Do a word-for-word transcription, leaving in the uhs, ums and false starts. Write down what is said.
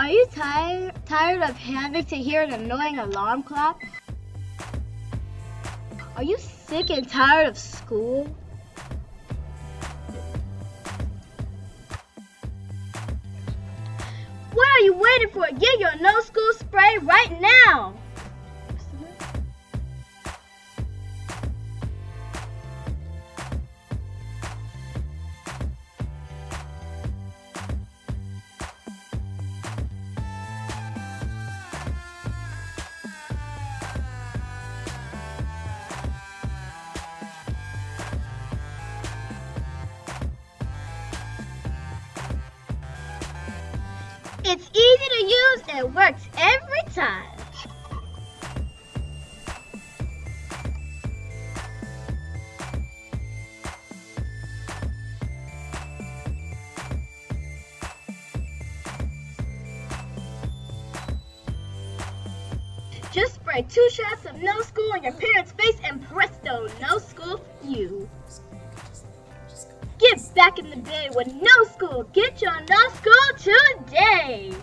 Are you tired tired of having to hear an annoying alarm clock? Are you sick and tired of school? What are you waiting for? Get your No School Spray right now! It's easy to use and works every time. Just spray two shots of No School on your parents' face and presto, no school for you. Get back in the bed with No School. Get your No School today.